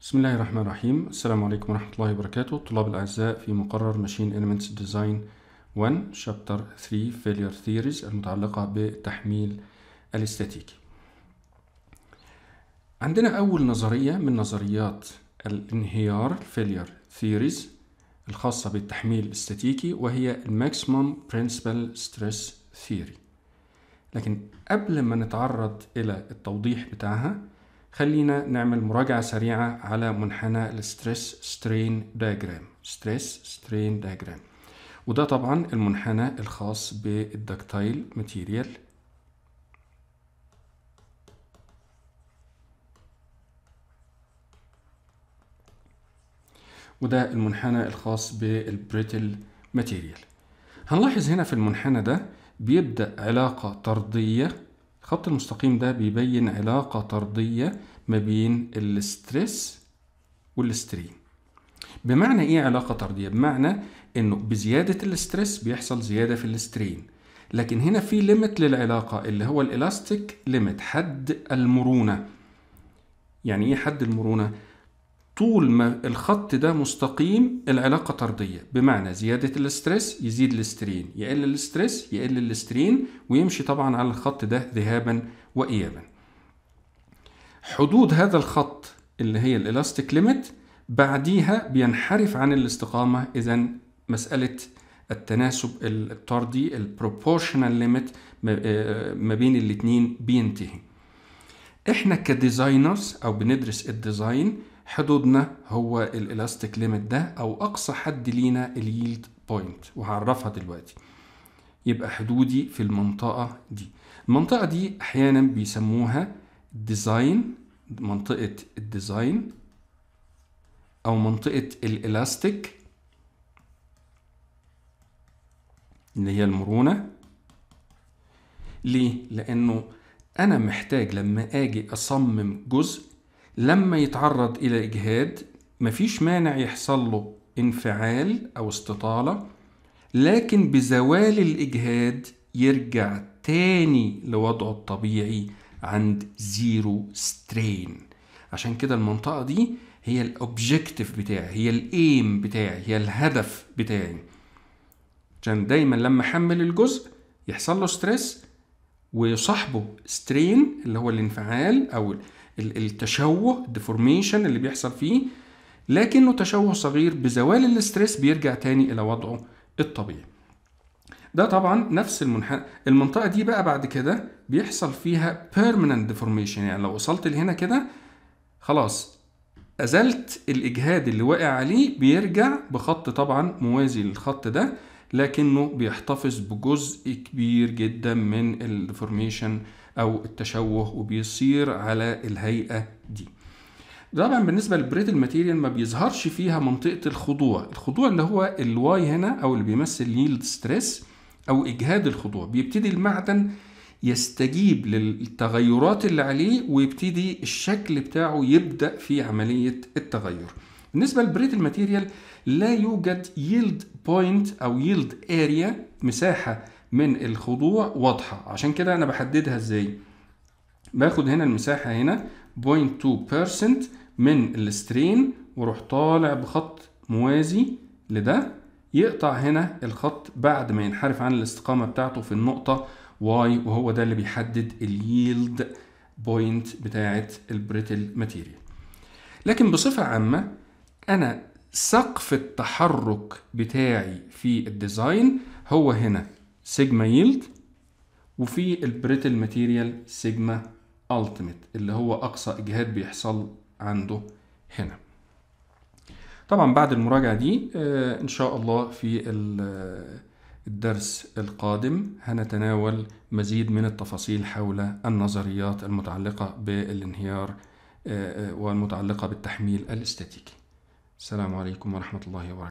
بسم الله الرحمن الرحيم. السلام عليكم ورحمة الله وبركاته الطلاب الأعزاء، في مقرر ماشين إيلمنتس ديزاين 1 شابتر 3 فيلير ثيريز المتعلقة بالتحميل الاستاتيكي. عندنا أول نظرية من نظريات الانهيار فيلير ثيريز الخاصة بالتحميل الاستاتيكي، وهي الماكسيمم برينسيبال ستريس ثيوري. لكن قبل ما نتعرض إلى التوضيح بتاعها خلينا نعمل مراجعة سريعة على منحنى الستريس سترين دايجرام. ستريس سترين دايجرام، وده طبعا المنحنى الخاص بالدكتايل ماتيريال وده المنحنى الخاص بالبريتل ماتيريال. هنلاحظ هنا في المنحنى ده بيبدأ علاقة طردية. الخط المستقيم ده بيبين علاقة طردية ما بين الستريس والسترين. بمعنى ايه علاقة طردية؟ بمعنى انه بزيادة الستريس بيحصل زيادة في السترين، لكن هنا في ليميت للعلاقة اللي هو الالاستيك ليميت، حد المرونة. يعني ايه حد المرونة؟ طول ما الخط ده مستقيم العلاقة طردية، بمعنى زيادة الاسترس يزيد الاسترين، يقل الاسترس يقل الاسترين، ويمشي طبعا على الخط ده ذهابا وإيابا. حدود هذا الخط اللي هي الإلاستيك ليميت بعديها بينحرف عن الاستقامة، إذن مسألة التناسب الطردي البروبورشنال ليميت ما بين الاتنين بينتهي. احنا كديزاينرز أو بندرس الديزاين حدودنا هو الالاستيك ليميت ده، او اقصى حد لينا اليلد بوينت، وهعرفها دلوقتي. يبقى حدودي في المنطقه دي. المنطقه دي احيانا بيسموها ديزاين، منطقه الديزاين، او منطقه الالاستيك اللي هي المرونه. ليه؟ لانه انا محتاج لما اجي اصمم جزء لما يتعرض إلى إجهاد مفيش مانع يحصل له انفعال أو استطالة، لكن بزوال الإجهاد يرجع تاني لوضعه الطبيعي عند زيرو سترين. عشان كده المنطقة دي هي الأوبجيكتيف بتاعي، هي الإيم بتاعي، هي الهدف بتاعي. عشان دايما لما أحمل الجزء يحصل له ستريس ويصاحبه سترين اللي هو الانفعال أو التشوه الديفورميشن اللي بيحصل فيه، لكنه تشوه صغير بزوال الاسترس بيرجع تاني الى وضعه الطبيعي. ده طبعا نفس المنحنى. المنطقه دي بقى بعد كده بيحصل فيها permanent deformation، يعني لو وصلت لهنا كده خلاص ازلت الاجهاد اللي واقع عليه، بيرجع بخط طبعا موازي للخط ده، لكنه بيحتفظ بجزء كبير جدا من الديفورميشن او التشوه وبيصير على الهيئه دي. طبعا بالنسبه للبريتل ماتيريال ما بيظهرش فيها منطقه الخضوع. الخضوع اللي هو الواي هنا او اللي بيمثل ييلد ستريس او اجهاد الخضوع، بيبتدي المعدن يستجيب للتغيرات اللي عليه ويبتدي الشكل بتاعه يبدا في عمليه التغير. بالنسبه للبريتل ماتيريال لا يوجد ييلد بوينت او ييلد اريا، مساحه من الخضوع واضحه. عشان كده انا بحددها ازاي؟ باخد هنا المساحه هنا 0.2% من السترين، واروح طالع بخط موازي لده يقطع هنا الخط بعد ما ينحرف عن الاستقامه بتاعته في النقطه واي، وهو ده اللي بيحدد الييلد بوينت بتاعه البريتل ماتيريال. لكن بصفه عامه انا سقف التحرك بتاعي في الديزاين هو هنا سيجما ييلد، وفي البريتل ماتيريال سيجما التيميت اللي هو اقصى اجهاد بيحصل عنده هنا. طبعا بعد المراجعه دي ان شاء الله في الدرس القادم هنتناول مزيد من التفاصيل حول النظريات المتعلقه بالانهيار والمتعلقه بالتحميل الاستاتيكي. السلام عليكم ورحمه الله وبركاته.